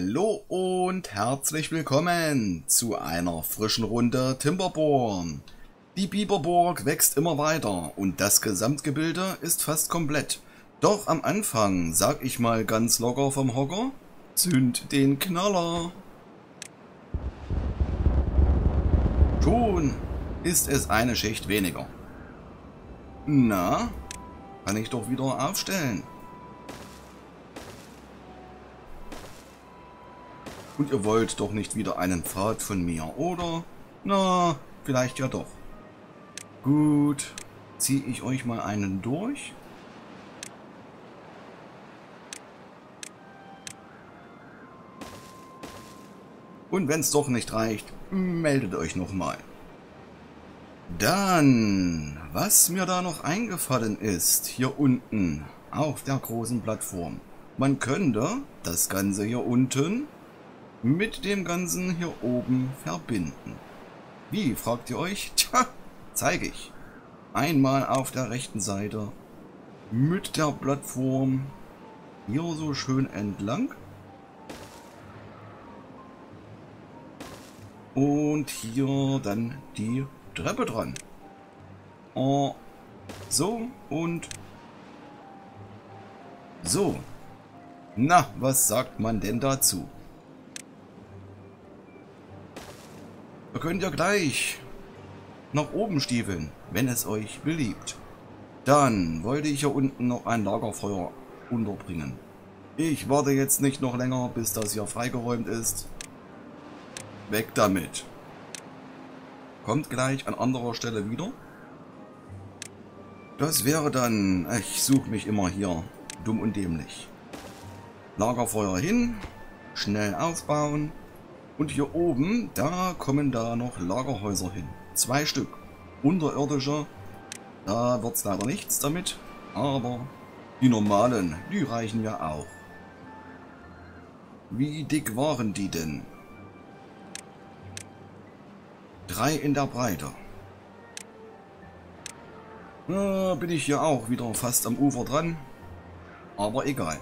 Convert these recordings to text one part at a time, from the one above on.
Hallo und herzlich willkommen zu einer frischen Runde Timberborn. Die Biberburg wächst immer weiter und das Gesamtgebilde ist fast komplett. Doch am Anfang sag ich mal ganz locker vom Hocker, zünd den Knaller. Schon ist es eine Schicht weniger. Na, kann ich doch wieder aufstellen. Und ihr wollt doch nicht wieder einen Pfad von mir, oder? Na, vielleicht ja doch. Gut, ziehe ich euch mal einen durch. Und wenn es doch nicht reicht, meldet euch nochmal. Dann, was mir da noch eingefallen ist, hier unten, auf der großen Plattform. Man könnte das Ganze hier unten mit dem Ganzen hier oben verbinden. Wie, fragt ihr euch? Tja, zeige ich. Einmal auf der rechten Seite mit der Plattform hier so schön entlang. Und hier dann die Treppe dran. So und so. Na, was sagt man denn dazu? Ihr könnt ja gleich nach oben stiefeln, wenn es euch beliebt. Dann wollte ich hier unten noch ein Lagerfeuer unterbringen. Ich warte jetzt nicht noch länger, bis das hier freigeräumt ist. Weg damit. Kommt gleich an anderer Stelle wieder. Das wäre dann... Ich suche mich immer hier. Dumm und dämlich. Lagerfeuer hin. Schnell aufbauen. Und hier oben, da kommen da noch Lagerhäuser hin. 2 Stück. Unterirdische. Da wird's leider nichts damit. Aber die normalen, die reichen ja auch. Wie dick waren die denn? 3 in der Breite. Da bin ich hier auch wieder fast am Ufer dran. Aber egal.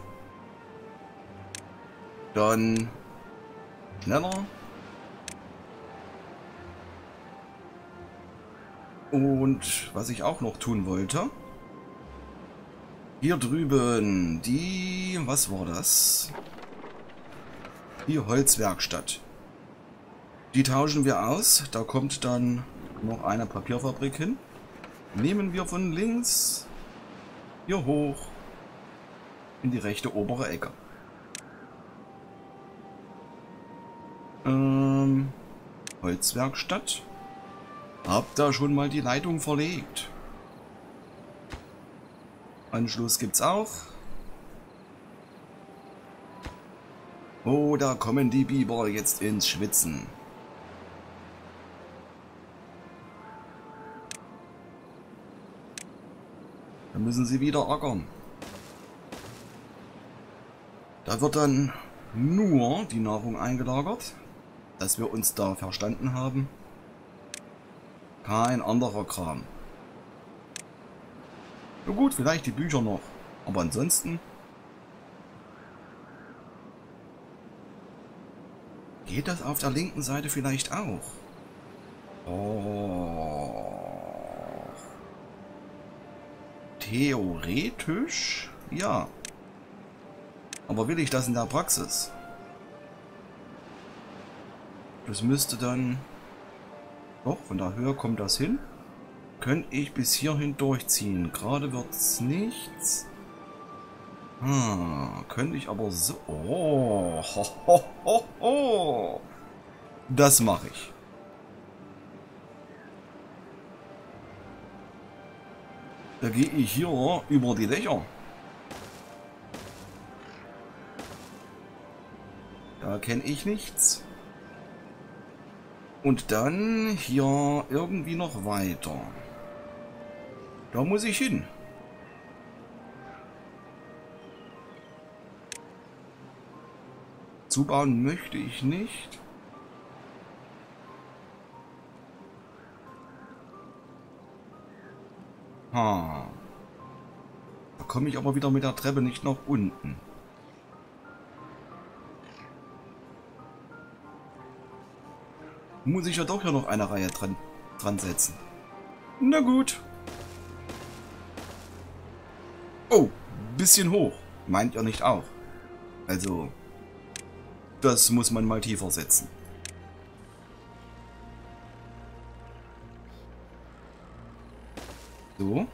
Dann... schneller. Und was ich auch noch tun wollte. Hier drüben die... was war das? Die Holzwerkstatt. Die tauschen wir aus. Da kommt dann noch eine Papierfabrik hin. Nehmen wir von links hier hoch in die rechte obere Ecke. Holzwerkstatt. Hab da schon mal die Leitung verlegt. Anschluss gibt's auch. Oh, da kommen die Biber jetzt ins Schwitzen. Da müssen sie wieder ackern. Da wird dann nur die Nahrung eingelagert. Dass wir uns da verstanden haben. Kein anderer Kram. Na gut, vielleicht die Bücher noch. Aber ansonsten... geht das auf der linken Seite vielleicht auch? Oh. Theoretisch? Ja. Aber will ich das in der Praxis? Das müsste dann... doch, von der Höhe kommt das hin. Könnte ich bis hierhin durchziehen. Gerade wird es nichts. Hm, könnte ich aber so... oh, ho, ho, ho, ho. Das mache ich. Da gehe ich hier über die Dächer. Da kenne ich nichts. Und dann hier irgendwie noch weiter. Da muss ich hin. Zubauen möchte ich nicht. Ha. Da komme ich aber wieder mit der Treppe nicht nach unten. Muss ich ja doch noch eine Reihe dran setzen. Na gut. Oh, bisschen hoch. Meint ihr nicht auch? Also, das muss man mal tiefer setzen. So.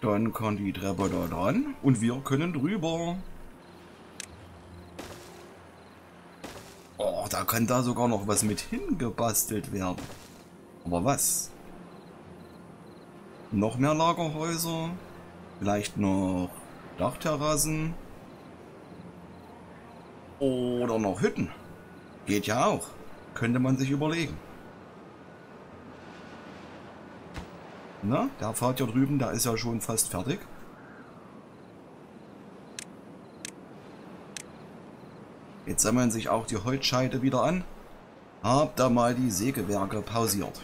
Dann kann die Treppe da dran und wir können drüber. Oh, da kann da sogar noch was mit hingebastelt werden. Aber was? Noch mehr Lagerhäuser? Vielleicht noch Dachterrassen? Oder noch Hütten? Geht ja auch. Könnte man sich überlegen. Na, der Pfad hier drüben, der ist ja schon fast fertig. Jetzt sammeln sich auch die Holzscheite wieder an. Hab da mal die Sägewerke pausiert.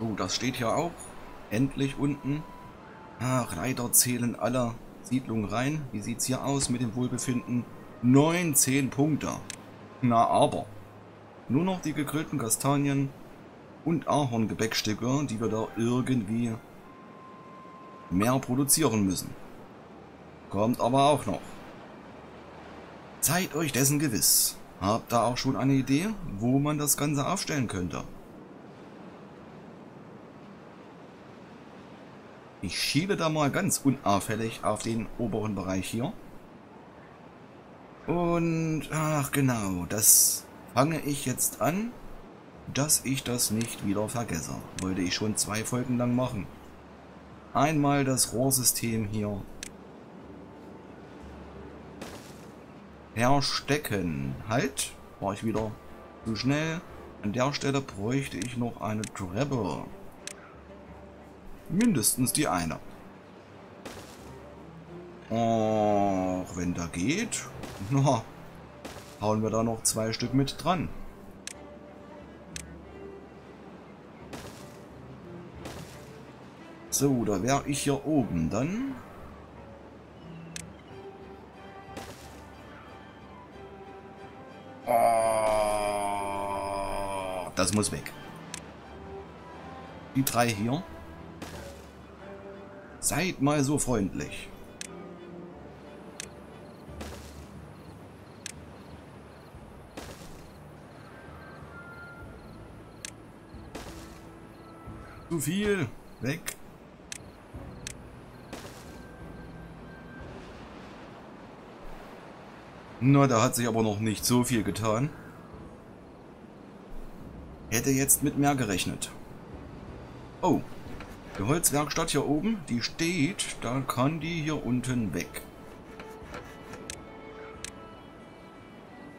Oh, das steht hier auch. Endlich unten. Ach, leider zählen alle Siedlungen rein. Wie sieht's hier aus mit dem Wohlbefinden? 19 Punkte. Na aber. Nur noch die gegrillten Kastanien und Ahorngebäckstücke, die wir da irgendwie mehr produzieren müssen. Kommt aber auch noch. Seid euch dessen gewiss. Habt da auch schon eine Idee, wo man das Ganze aufstellen könnte? Ich schiebe da mal ganz unauffällig auf den oberen Bereich hier. Und, ach genau, das fange ich jetzt an, dass ich das nicht wieder vergesse. Wollte ich schon 2 Folgen lang machen. Einmal das Rohrsystem hier verstecken. Halt, war ich wieder zu schnell. An der Stelle bräuchte ich noch eine Treppe. Mindestens die eine. Och, wenn da geht, na, hauen wir da noch 2 Stück mit dran. So, da wäre ich hier oben dann. Oh, das muss weg. Die 3 hier. Seid mal so freundlich. Zu viel. Weg. Na, da hat sich aber noch nicht so viel getan. Hätte jetzt mit mehr gerechnet. Oh. Die Holzwerkstatt hier oben, die steht, da kann die hier unten weg.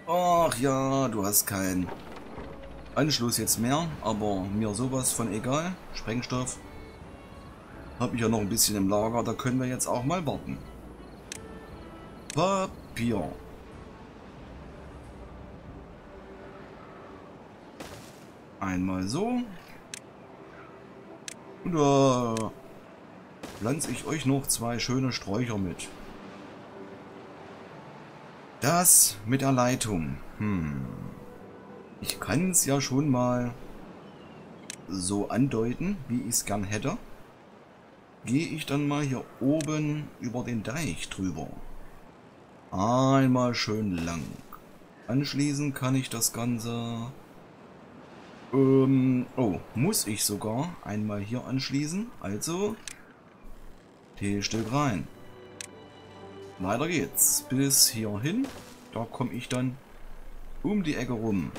Ach ja, du hast keinen Anschluss jetzt mehr, aber mir sowas von egal. Sprengstoff habe ich ja noch ein bisschen im Lager, da können wir jetzt auch mal warten. Papier. Einmal so. Und da pflanze ich euch noch 2 schöne Sträucher mit. Das mit der Leitung. Ich kann es ja schon mal so andeuten, wie ich es gern hätte. Gehe ich dann mal hier oben über den Deich drüber. Einmal schön lang. Anschließend kann ich das Ganze... oh, muss ich sogar einmal hier anschließen. Also, T-Stück rein. Weiter geht's. Bis hierhin. Da komme ich dann um die Ecke rum.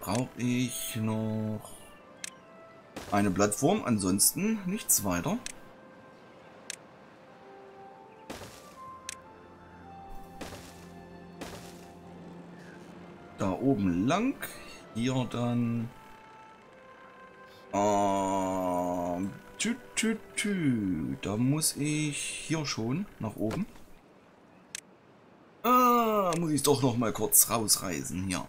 Brauche ich noch eine Plattform. Ansonsten nichts weiter. Da oben lang, hier dann da muss ich hier schon nach oben. Muss ich doch noch mal kurz rausreißen hier.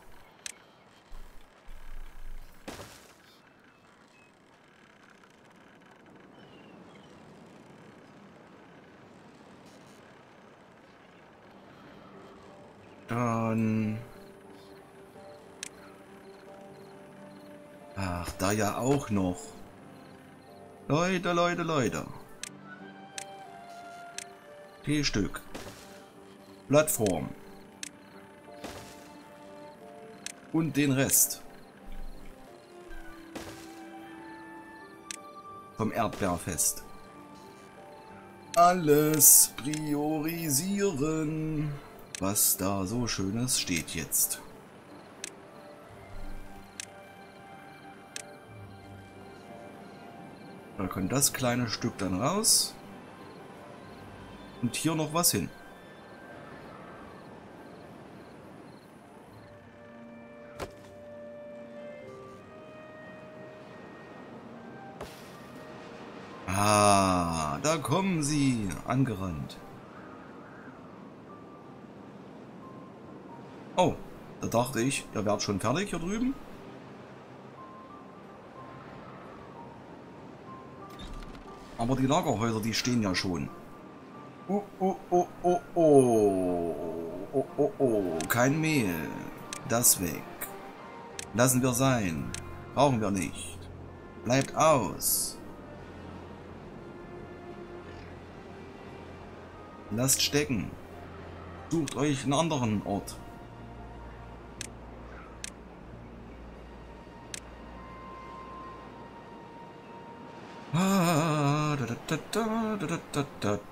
Ach, da ja auch noch. Leute, Leute, Leute. T-Stück. Plattform. Und den Rest. Vom Erdbeerfest. Alles priorisieren, was da so Schönes steht jetzt. Da kommt das kleine Stück dann raus. Und hier noch was hin. Ah, da kommen sie angerannt. Oh, da dachte ich, ihr wärt schon fertig hier drüben. Aber die Lagerhäuser, die stehen ja schon. Oh, oh, oh, oh, oh. Oh, oh, oh. Kein Mehl. Das weg. Lassen wir sein. Brauchen wir nicht. Bleibt aus. Lasst stecken. Sucht euch einen anderen Ort.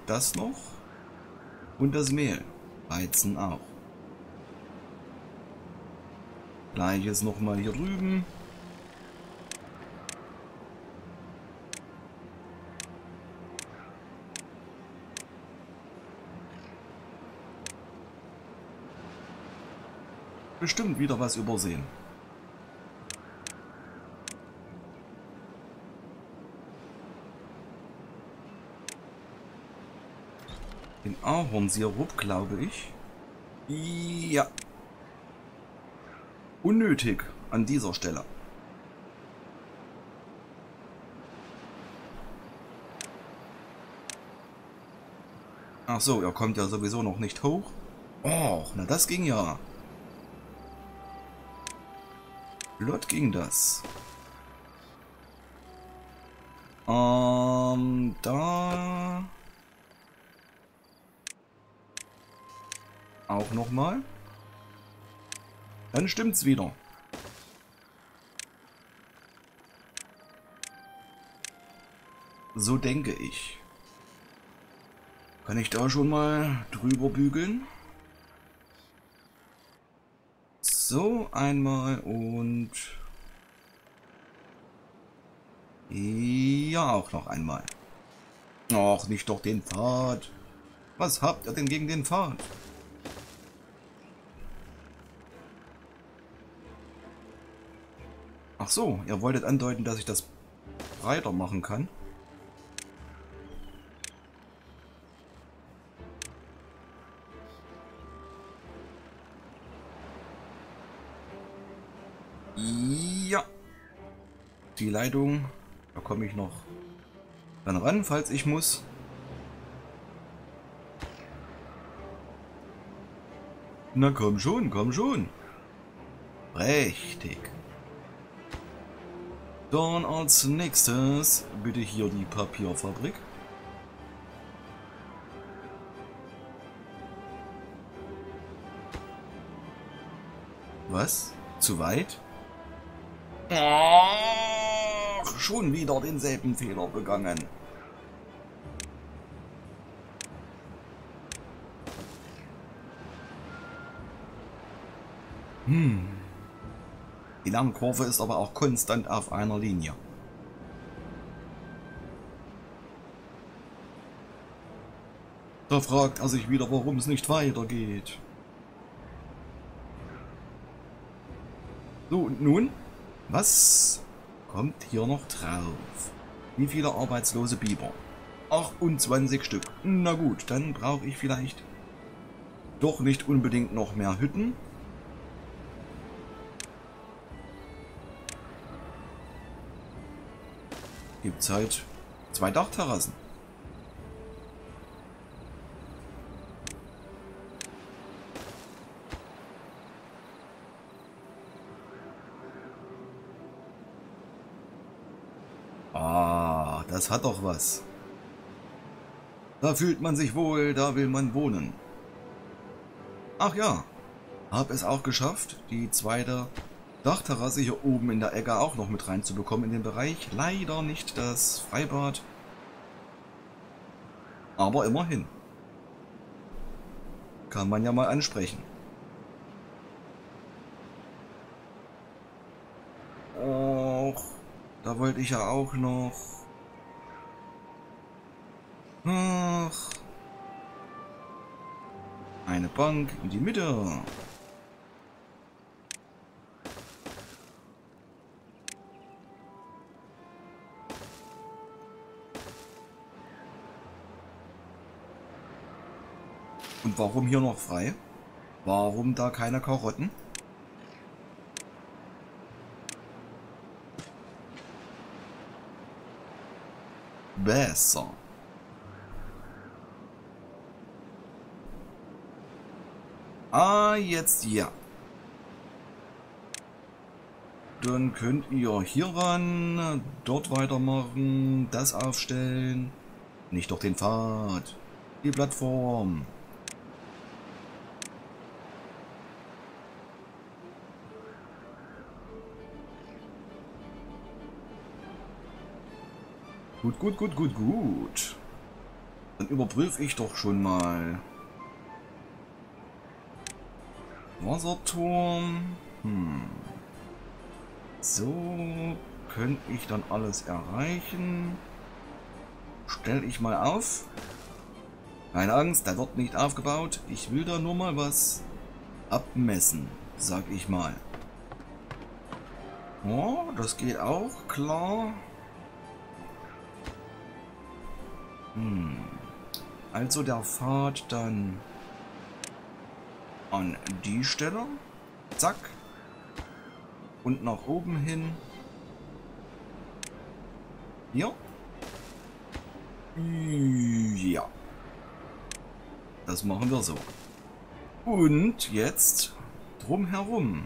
Das noch und das Mehl. Weizen auch. Gleiches nochmal hier drüben. Bestimmt wieder was übersehen. Den Ahornsirup, glaube ich. Ja. Unnötig an dieser Stelle. Ach so, er kommt ja sowieso noch nicht hoch. Och, na das ging ja. Flott ging das. Da... Auch nochmal. Dann stimmt's wieder. So denke ich. Kann ich da schon mal drüber bügeln? So, einmal und... Ja, auch noch einmal. Ach, nicht doch den Pfad. Was habt ihr denn gegen den Pfad? Ach so, ihr wolltet andeuten, dass ich das breiter machen kann. Ja. Die Leitung, da komme ich noch dann ran, falls ich muss. Na komm schon, komm schon. Richtig. Dann als nächstes bitte hier die Papierfabrik. Was? Zu weit? Ach, schon wieder denselben Fehler begangen. Die Lernkurve ist aber auch konstant auf einer Linie. Da fragt er sich wieder, warum es nicht weitergeht. So, und nun? Was kommt hier noch drauf? Wie viele arbeitslose Biber? 28 Stück. Na gut, dann brauche ich vielleicht doch nicht unbedingt noch mehr Hütten. Gibt's halt 2 Dachterrassen. Das hat doch was. Da fühlt man sich wohl, da will man wohnen. Ach ja, habe es auch geschafft, die zweite Dachterrasse hier oben in der Ecke auch noch mit reinzubekommen in den Bereich. Leider nicht das Freibad, aber immerhin. Kann man ja mal ansprechen. Och, da wollte ich ja auch noch. Ach. Eine Bank in die Mitte. Und warum hier noch frei? Warum da keine Karotten? Besser. Ah, jetzt ja. Dann könnt ihr hier ran, dort weitermachen, das aufstellen. Nicht doch den Pfad, die Plattform. Gut, gut, gut, gut, gut. Dann überprüfe ich doch schon mal. Wasserturm. So könnte ich dann alles erreichen. Stelle ich mal auf. Keine Angst, da wird nicht aufgebaut. Ich will da nur mal was abmessen, sag ich mal. Oh, das geht auch, klar. Also der Pfad dann an die Stelle, zack, und nach oben hin, hier, ja, das machen wir so. Und jetzt drumherum,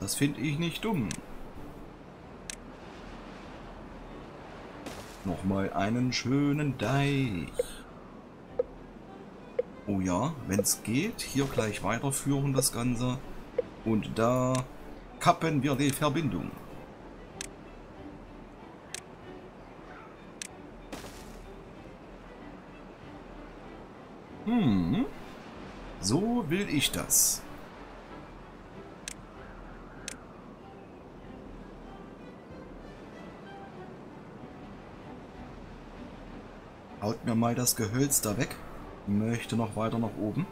das finde ich nicht dumm. Nochmal einen schönen Deich. Oh ja, wenn es geht, hier gleich weiterführen das Ganze. Und da kappen wir die Verbindung. So will ich das. Haut mir mal das Gehölz da weg. Möchte noch weiter nach oben.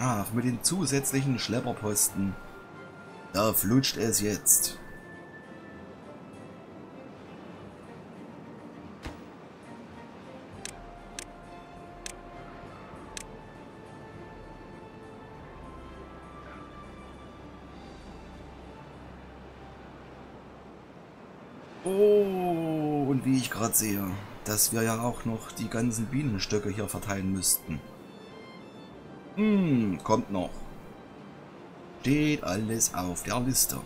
Ach, mit den zusätzlichen Schlepperposten. Da flutscht es jetzt. Oh, und wie ich gerade sehe, dass wir ja auch noch die ganzen Bienenstöcke hier verteilen müssten. Kommt noch. Steht alles auf der Liste.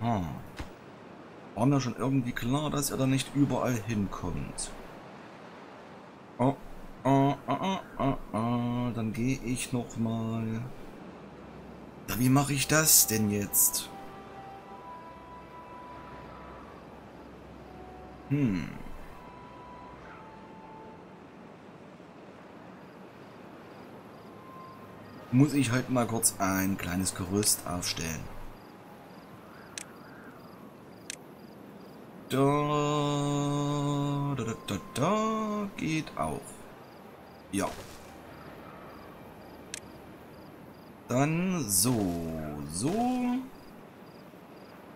War mir schon irgendwie klar, dass ihr da nicht überall hinkommt. Dann gehe ich nochmal. Ja, wie mache ich das denn jetzt? Muss ich halt mal kurz ein kleines Gerüst aufstellen. Da geht auch. Ja. Dann so.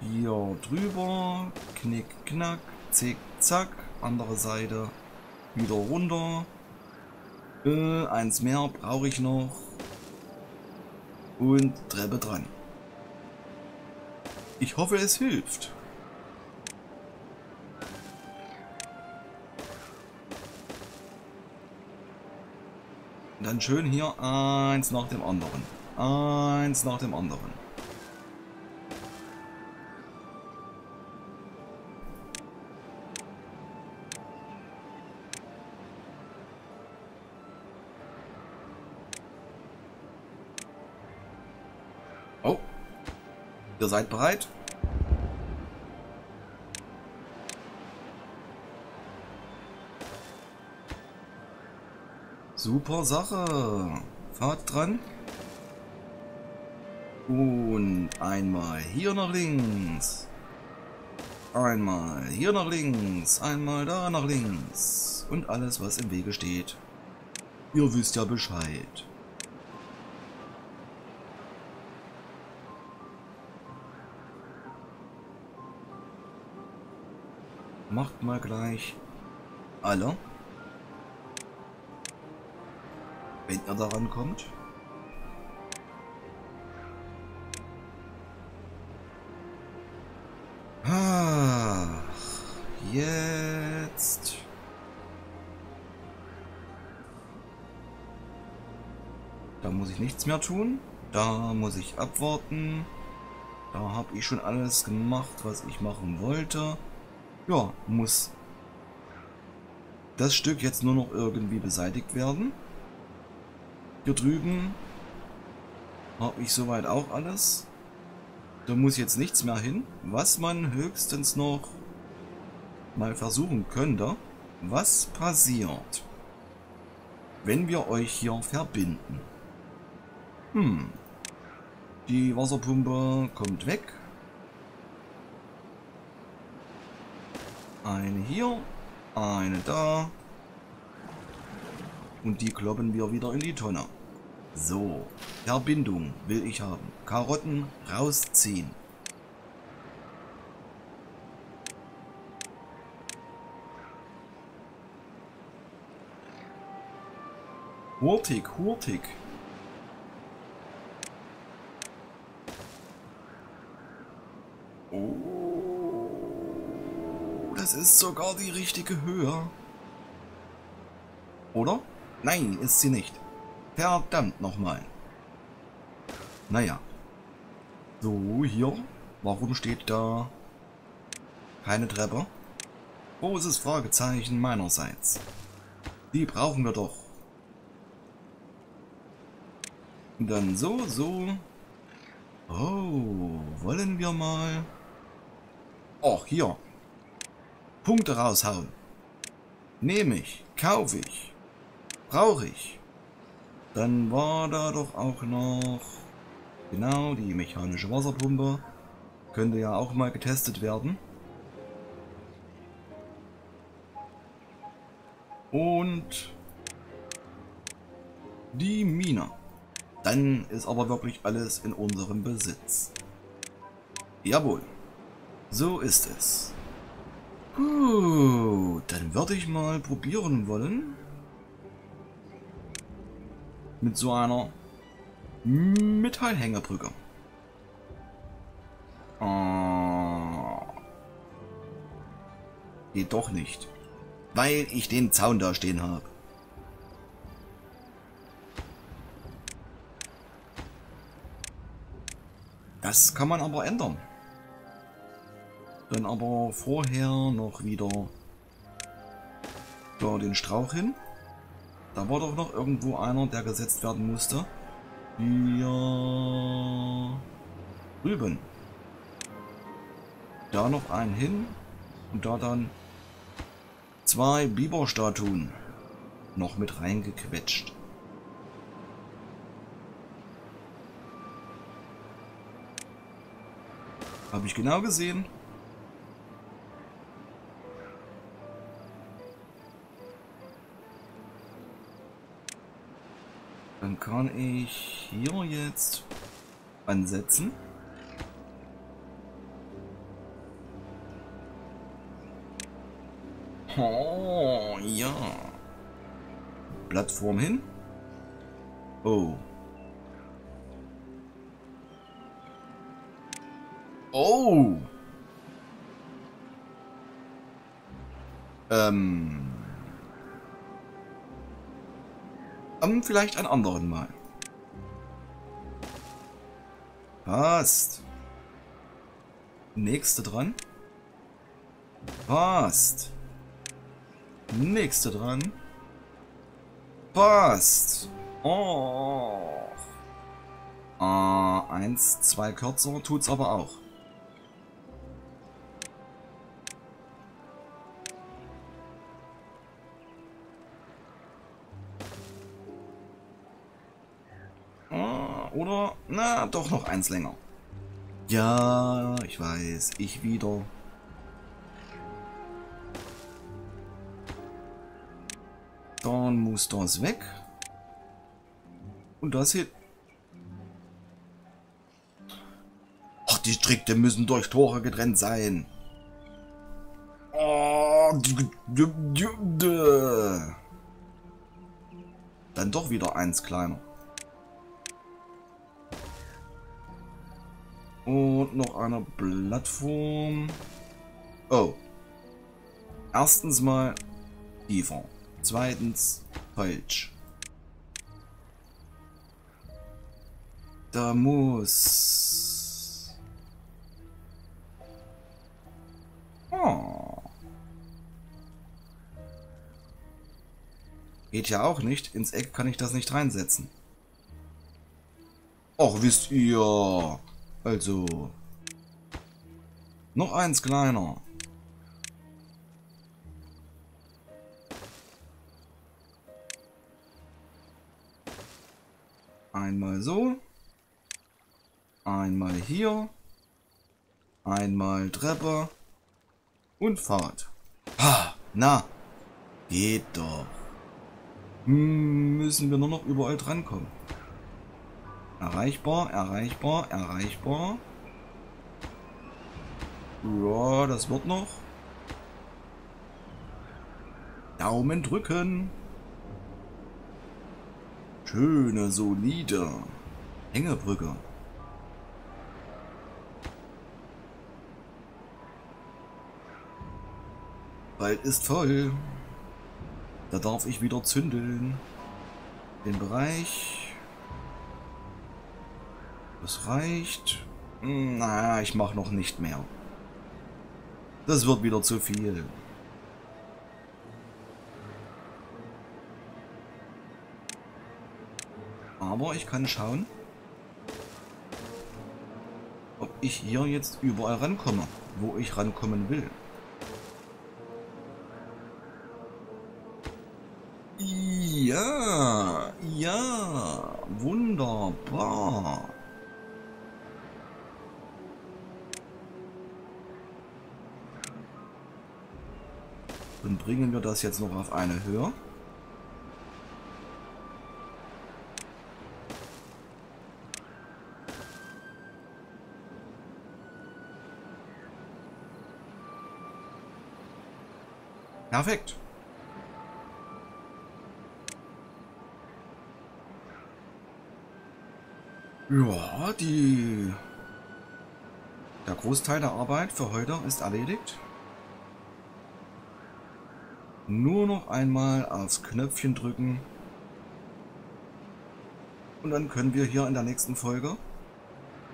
Hier drüber. Knick, knack. Zick, zack. Andere Seite. Wieder runter. Eins mehr brauche ich noch. Und Treppe dran. Ich hoffe, es hilft. Dann schön hier eins nach dem anderen. Eins nach dem anderen. Oh. Ihr seid bereit? Super Sache. Fahrt dran. Und einmal hier nach links. Einmal hier nach links. Einmal da nach links. Und alles, was im Wege steht. Ihr wisst ja Bescheid. Macht mal gleich alle. Wenn ihr daran kommt. Jetzt. Da muss ich nichts mehr tun. Da muss ich abwarten. Da habe ich schon alles gemacht, was ich machen wollte. Ja, muss das Stück jetzt nur noch irgendwie beseitigt werden. Hier drüben habe ich soweit auch alles. Da muss jetzt nichts mehr hin. Was man höchstens noch mal versuchen könnte, was passiert, wenn wir euch hier verbinden. Die Wasserpumpe kommt weg. Eine hier, eine da. Und die kloppen wir wieder in die Tonne. So, Verbindung will ich haben. Karotten rausziehen. Hurtig, hurtig. Oh, das ist sogar die richtige Höhe. Oder? Nein, ist sie nicht. Verdammt nochmal. Naja. So, hier. Warum steht da keine Treppe? Großes Fragezeichen meinerseits. Die brauchen wir doch. Und dann so, so. Oh, wollen wir mal. Och, hier. Punkte raushauen. Nehme ich. Kaufe ich. Brauche ich. Dann war da doch auch noch genau die mechanische Wasserpumpe. Könnte ja auch mal getestet werden. Und die Mine. Dann ist aber wirklich alles in unserem Besitz. Jawohl. So ist es. Gut, dann würde ich mal probieren wollen. Mit so einer Metallhängebrücke. Geht doch nicht. Weil ich den Zaun da stehen habe. Das kann man aber ändern. Dann aber vorher noch wieder da den Strauch hin. Da war doch noch irgendwo einer, der gesetzt werden musste. Ja. Rüben. Da noch einen hin. Und da dann zwei Biberstatuen noch mit reingequetscht. Habe ich genau gesehen. Dann kann ich hier jetzt ansetzen. Oh, ja. Plattform hin. Oh. Oh. Vielleicht einen anderen Mal. Passt. Nächste dran. Passt. Nächste dran. Passt. Oh. 1, 2 kürzer, tut's aber auch. Oder? Na, doch noch eins länger. Ja, ich weiß, ich wieder. Dann muss das weg. Und das hier. Ach, die Strikte müssen durch Tore getrennt sein. Oh, dann doch wieder eins kleiner. Und noch eine Plattform. Oh. Erstens mal tiefer. Zweitens falsch. Da muss... Oh. Geht ja auch nicht. Ins Eck kann ich das nicht reinsetzen. Och, wisst ihr... Also, noch eins kleiner. Einmal so. Einmal hier. Einmal Treppe. Und Fahrt. Ha, na, geht doch. Müssen wir nur noch überall drankommen. Erreichbar, erreichbar, erreichbar. Ja, das wird noch. Daumen drücken. Schöne, solide Hängebrücke. Bald ist voll. Da darf ich wieder zündeln. Den Bereich... Das reicht. Naja, ich mache noch nicht mehr. Das wird wieder zu viel. Aber ich kann schauen, ob ich hier jetzt überall rankomme, wo ich rankommen will. Ja, ja, wunderbar. Dann bringen wir das jetzt noch auf eine Höhe. Perfekt. Ja, der Großteil der Arbeit für heute ist erledigt. Nur noch einmal aufs Knöpfchen drücken. Und dann können wir hier in der nächsten Folge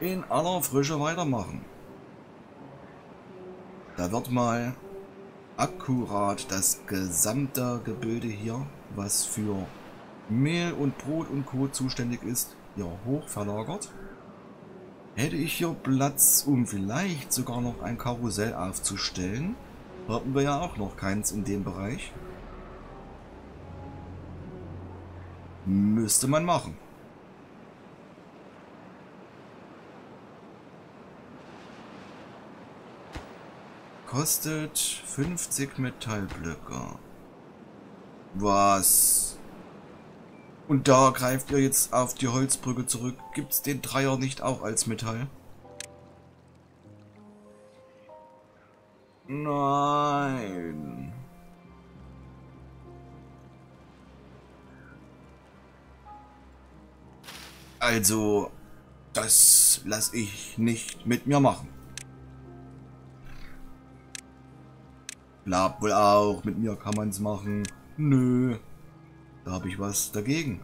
in aller Frische weitermachen. Da wird mal akkurat das gesamte Gebilde hier, was für Mehl und Brot und Co. zuständig ist, hier hoch verlagert. Hätte ich hier Platz, um vielleicht sogar noch ein Karussell aufzustellen. Hatten wir ja auch noch keins in dem Bereich. Müsste man machen. Kostet 50 Metallblöcke. Was? Und da greift ihr jetzt auf die Holzbrücke zurück. Gibt's den Dreier nicht auch als Metall? Nein. Also, das lasse ich nicht mit mir machen. Klappt wohl auch, mit mir kann man's machen. Nö, da habe ich was dagegen.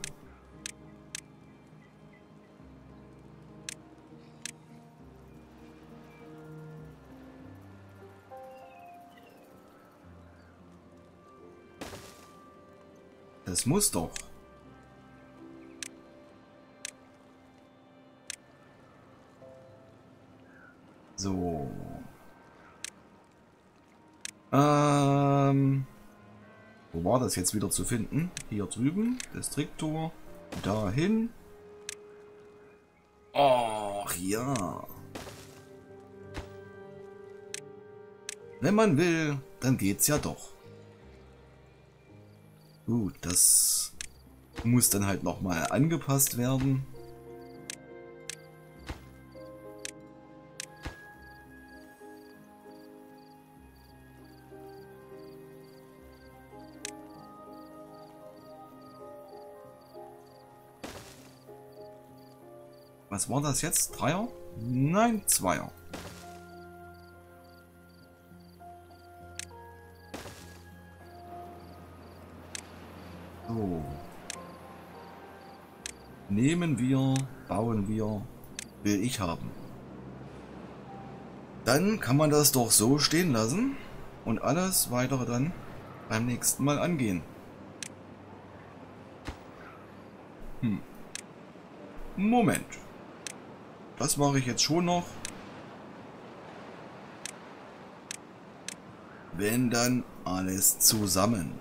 Das muss doch. So. Wo war das jetzt wieder zu finden? Hier drüben. Destriktor. Dahin. Och ja. Wenn man will, dann geht's ja doch. Gut, das muss dann halt nochmal angepasst werden. Was war das jetzt? Dreier? Nein, Zweier. So. Nehmen wir, bauen wir, will ich haben. Dann kann man das doch so stehen lassen und alles weitere dann beim nächsten Mal angehen. Moment. Das mache ich jetzt schon noch. Wenn dann alles zusammen.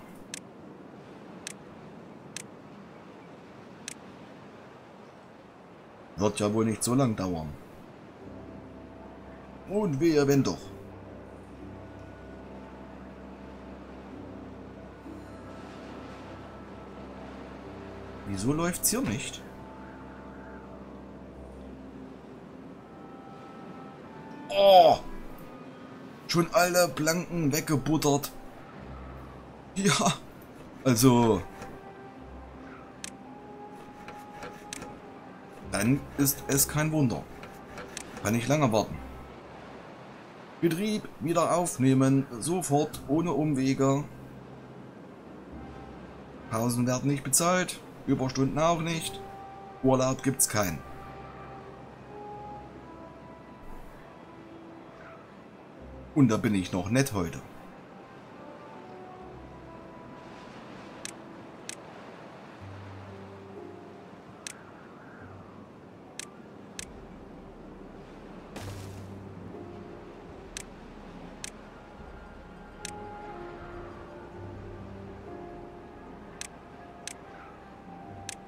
Wird ja wohl nicht so lang dauern. Und wehe, wenn doch. Wieso läuft's hier nicht? Oh, schon alle Planken weggebuttert. Ja, also dann ist es kein Wunder. Kann nicht lange warten. Betrieb wieder aufnehmen, sofort, ohne Umwege. Pausen werden nicht bezahlt, Überstunden auch nicht. Urlaub gibt's keinen. Und da bin ich noch nett heute.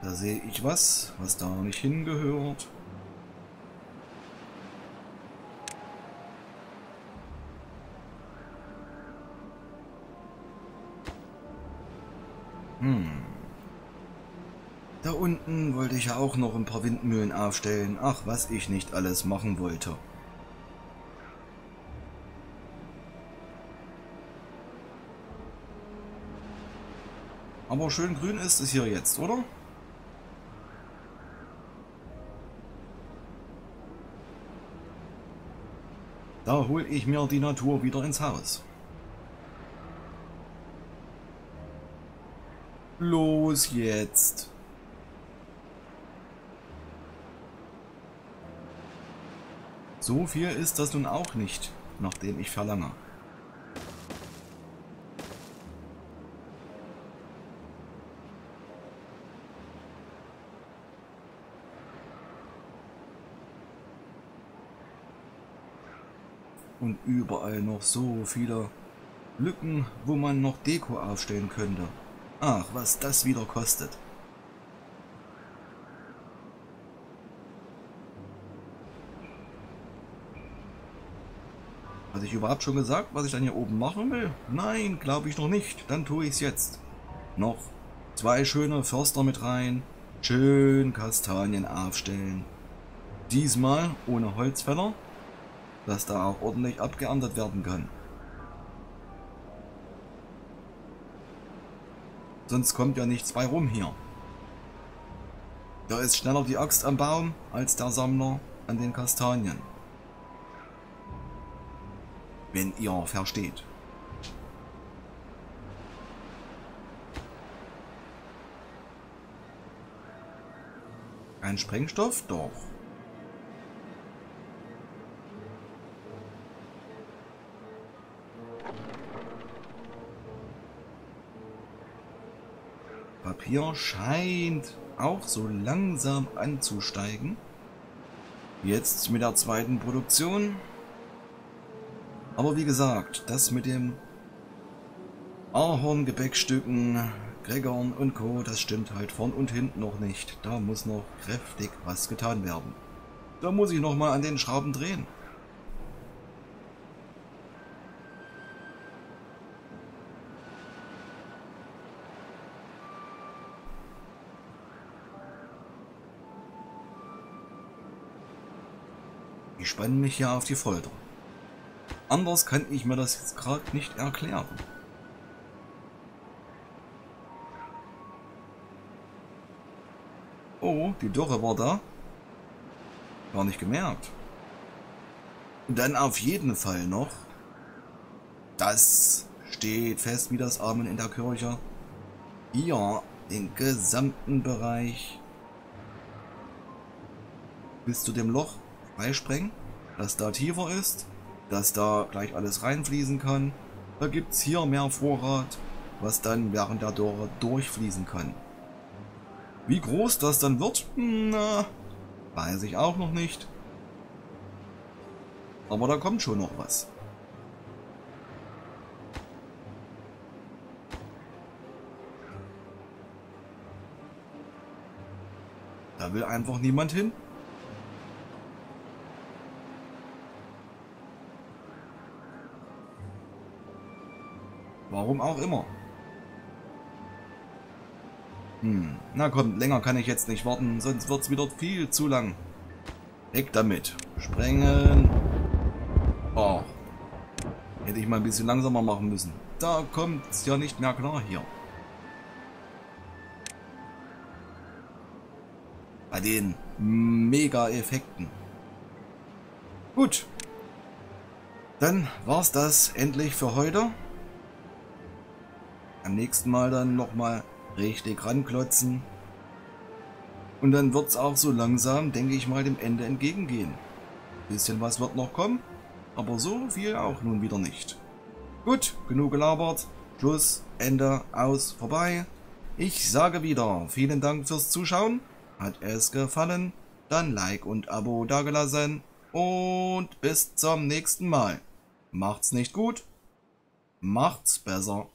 Da sehe ich was, was da nicht hingehört. Da unten wollte ich ja auch noch ein paar Windmühlen aufstellen. Ach, was ich nicht alles machen wollte. Aber schön grün ist es hier jetzt, oder? Da hole ich mir die Natur wieder ins Haus. Los jetzt! So viel ist das nun auch nicht, nachdem ich verlange. Und überall noch so viele Lücken, wo man noch Deko aufstellen könnte. Ach, was das wieder kostet. Hatte ich überhaupt schon gesagt, was ich dann hier oben machen will? Nein, glaube ich noch nicht. Dann tue ich es jetzt. Noch zwei schöne Förster mit rein. Schön Kastanien aufstellen. Diesmal ohne Holzfäller, dass da auch ordentlich abgeerntet werden kann. Sonst kommt ja nichts bei rum hier. Da ist schneller die Axt am Baum als der Sammler an den Kastanien. Wenn ihr versteht. Ein Sprengstoff? Doch. Papier scheint auch so langsam anzusteigen. Jetzt mit der zweiten Produktion. Aber wie gesagt, das mit dem Ahorngebäckstücken, Gregorn und Co., das stimmt halt vorn und hinten noch nicht. Da muss noch kräftig was getan werden. Da muss ich nochmal an den Schrauben drehen. Ich spanne mich ja auf die Folter. Anders kann ich mir das jetzt gerade nicht erklären. Oh, die Dürre war da. Gar nicht gemerkt. Und dann auf jeden Fall noch. Das steht fest wie das Amen in der Kirche. Hier den gesamten Bereich bis zu dem Loch freisprengen, dass da tiefer ist, dass da gleich alles reinfließen kann. Da gibt es hier mehr Vorrat, was dann während der Dürre durchfließen kann. Wie groß das dann wird, na, weiß ich auch noch nicht. Aber da kommt schon noch was. Da will einfach niemand hin. Warum auch immer. Na komm, länger kann ich jetzt nicht warten, sonst wird es wieder viel zu lang. Weg damit. Sprengen. Oh. Hätte ich mal ein bisschen langsamer machen müssen. Da kommt es ja nicht mehr klar hier. Bei den Mega-Effekten. Gut. Dann war's das endlich für heute. Am nächsten Mal dann nochmal richtig ranklotzen. Und dann wird es auch so langsam, denke ich mal, dem Ende entgegengehen. Ein bisschen was wird noch kommen, aber so viel auch nun wieder nicht. Gut, genug gelabert. Schluss, Ende, aus, vorbei. Ich sage wieder, vielen Dank fürs Zuschauen. Hat es gefallen? Dann Like und Abo dagelassen. Und bis zum nächsten Mal. Macht's nicht gut, macht's besser.